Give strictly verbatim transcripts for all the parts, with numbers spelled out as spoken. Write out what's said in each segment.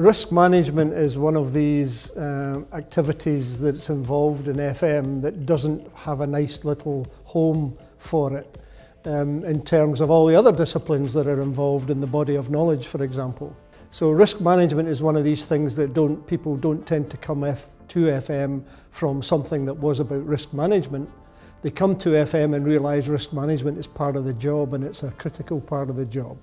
Risk management is one of these uh, activities that's involved in F M that doesn't have a nice little home for it um, in terms of all the other disciplines that are involved in the body of knowledge, for example. So risk management is one of these things that don't, people don't tend to come F, to F M from something that was about risk management. They come to F M and realise risk management is part of the job, and it's a critical part of the job.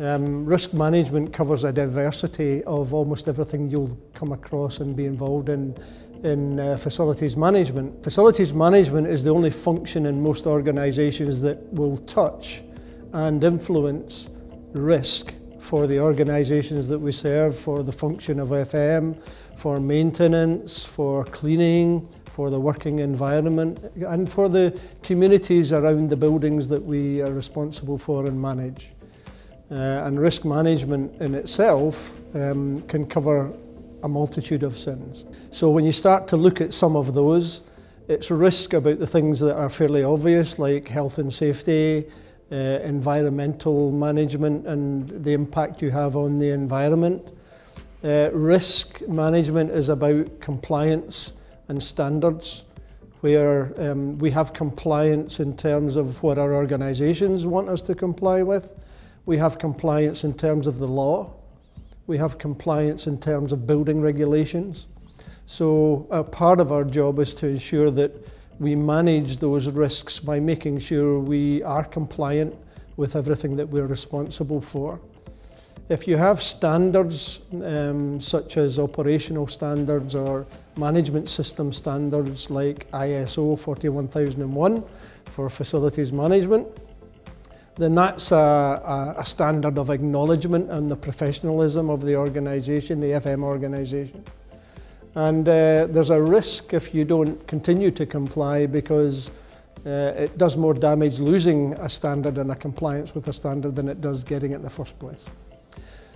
Um, risk management covers a diversity of almost everything you'll come across and be involved in in uh, facilities management. Facilities management is the only function in most organisations that will touch and influence risk for the organisations that we serve, for the function of F M, for maintenance, for cleaning, for the working environment, and for the communities around the buildings that we are responsible for and manage. Uh, and risk management in itself um, can cover a multitude of sins. So when you start to look at some of those, it's risk about the things that are fairly obvious, like health and safety, uh, environmental management and the impact you have on the environment. Uh, risk management is about compliance and standards, where um, we have compliance in terms of what our organisations want us to comply with. We have compliance in terms of the law. We have compliance in terms of building regulations. So a part of our job is to ensure that we manage those risks by making sure we are compliant with everything that we're responsible for. If you have standards um, such as operational standards or management system standards like I S O four one oh oh one for facilities management, then that's a, a standard of acknowledgement and the professionalism of the organisation, the F M organisation. And uh, there's a risk if you don't continue to comply, because uh, it does more damage losing a standard and a compliance with a standard than it does getting it in the first place.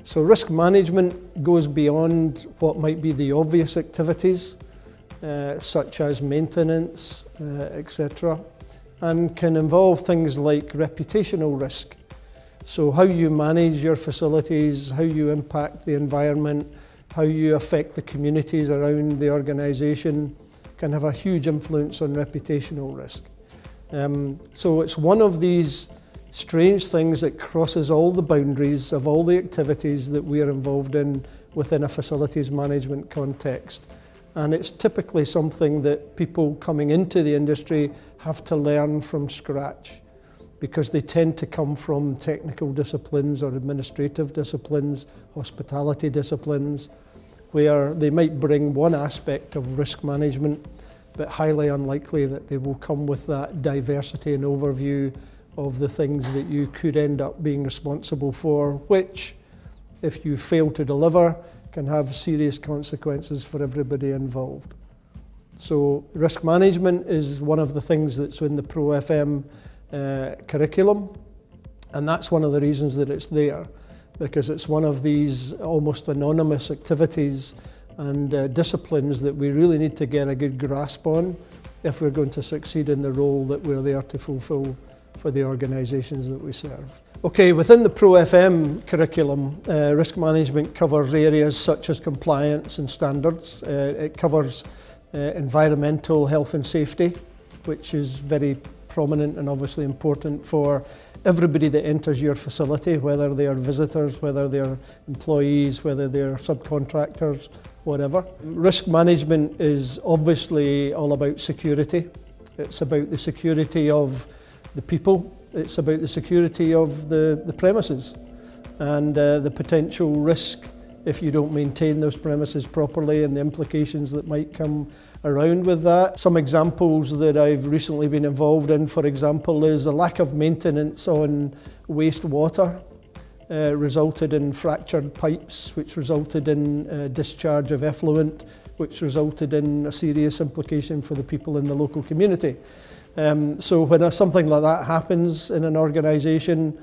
So risk management goes beyond what might be the obvious activities, uh, such as maintenance, uh, et cetera, and can involve things like reputational risk. So how you manage your facilities, how you impact the environment, how you affect the communities around the organisation can have a huge influence on reputational risk. Um, so it's one of these strange things that crosses all the boundaries of all the activities that we are involved in within a facilities management context. And it's typically something that people coming into the industry have to learn from scratch, because they tend to come from technical disciplines or administrative disciplines, hospitality disciplines, where they might bring one aspect of risk management, but highly unlikely that they will come with that diversity and overview of the things that you could end up being responsible for, which, if you fail to deliver, can have serious consequences for everybody involved. So risk management is one of the things that's in the Pro F M uh, curriculum, and that's one of the reasons that it's there, because it's one of these almost anonymous activities and uh, disciplines that we really need to get a good grasp on if we're going to succeed in the role that we're there to fulfil for the organisations that we serve. Okay, within the Pro F M curriculum, uh, risk management covers areas such as compliance and standards. Uh, it covers uh, environmental health and safety, which is very prominent and obviously important for everybody that enters your facility, whether they are visitors, whether they are employees, whether they are subcontractors, whatever. Risk management is obviously all about security. It's about the security of the people. It's about the security of the, the premises and uh, the potential risk if you don't maintain those premises properly and the implications that might come around with that. Some examples that I've recently been involved in, for example, is a lack of maintenance on wastewater uh, resulted in fractured pipes, which resulted in uh, discharge of effluent, which resulted in a serious implication for the people in the local community. Um, so when something like that happens in an organisation,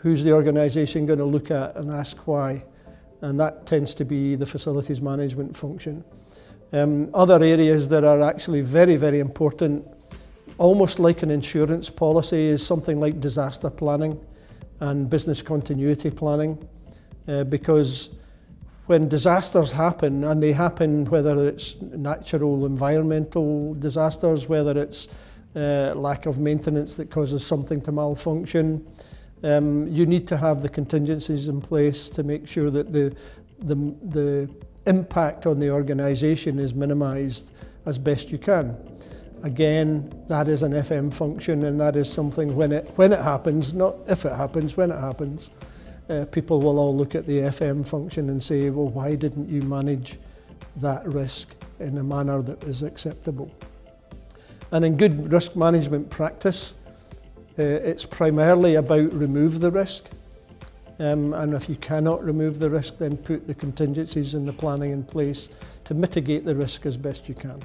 who's the organisation going to look at and ask why? And that tends to be the facilities management function. Um, other areas that are actually very, very important, almost like an insurance policy, is something like disaster planning and business continuity planning, uh, because when disasters happen, and they happen whether it's natural environmental disasters, whether it's uh, lack of maintenance that causes something to malfunction, um, you need to have the contingencies in place to make sure that the, the, the impact on the organisation is minimised as best you can. Again, that is an F M function, and that is something when it, when it happens, not if it happens, when it happens, uh, people will all look at the F M function and say, well, why didn't you manage that risk in a manner that is acceptable? And in good risk management practice, uh, it's primarily about remove the risk. Um, and if you cannot remove the risk, then put the contingencies and the planning in place to mitigate the risk as best you can.